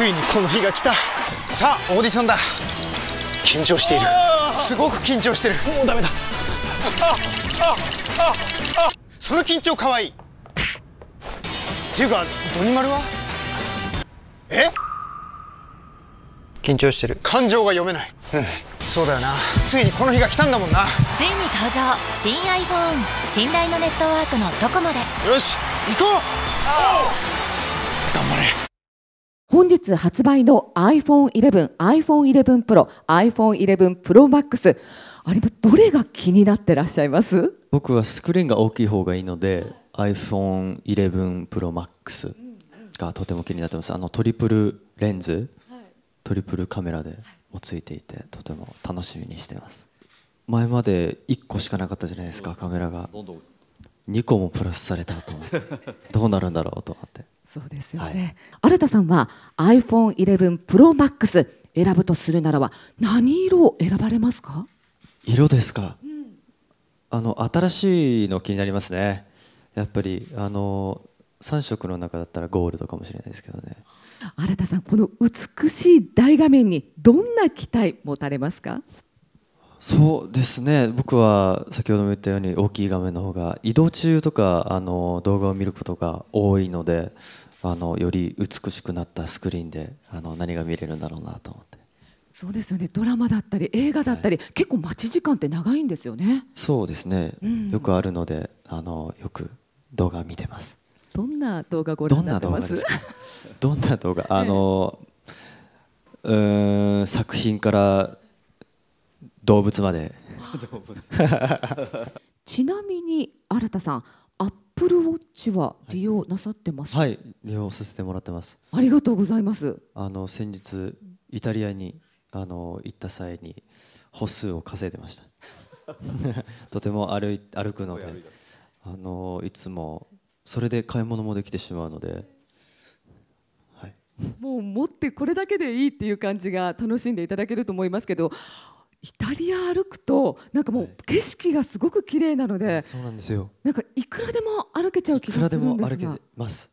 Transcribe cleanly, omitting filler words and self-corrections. ついにこの日が来た。さあオーディションだ。緊張している。すごく緊張してる。もうダメだ。その緊張かわいい。っていうかドニマルは緊張してる。感情が読めない。うん、そうだよな。ついにこの日が来たんだもんな。ついに登場、新 iPhone。 信頼のネットワークのドコモで。よし行こう。頑張れ。本日発売の iPhone 11、iPhone 11 Pro、iPhone 11 Pro Max、あれはどれが気になってらっしゃいます？僕はスクリーンが大きい方がいいので iPhone 11 Pro Max がとても気になってます。トリプルレンズ、トリプルカメラでもついていて、とても楽しみにしてます。前まで1個しかなかったじゃないですか、カメラが。2個もプラスされたと思って、どうなるんだろうと思って。そうですよね。新田さんは iPhone 11 Pro Max 選ぶとするならば何色を選ばれますか？色ですか。新しいの気になりますね。やっぱり3色の中だったらゴールドかもしれないですけどね。新田さん、この美しい大画面にどんな期待持たれますか？そうですね、僕は先ほども言ったように大きい画面の方が、移動中とか動画を見ることが多いので、より美しくなったスクリーンで何が見れるんだろうなと思って。そうですよね、ドラマだったり映画だったり、はい、結構待ち時間って長いんですよね。そうですね、よくあるのでよく動画見てます。どんな動画ご覧になってます？どんな動画？作品から動物まで。ちなみに新田さん、アップルウォッチは利用なさってますか？はい、利用させてもらってます。ありがとうございます。先日イタリアに行った際に歩数を稼いでました。とても歩くので、いつもそれで買い物もできてしまうので。はい、もう持ってこれだけでいいっていう感じが楽しんでいただけると思いますけど。イタリア歩くとなんかもう景色がすごく綺麗なので、はい、そうなんですよ。なんかいくらでも歩けちゃう気がするんですが。いくらでも歩けます。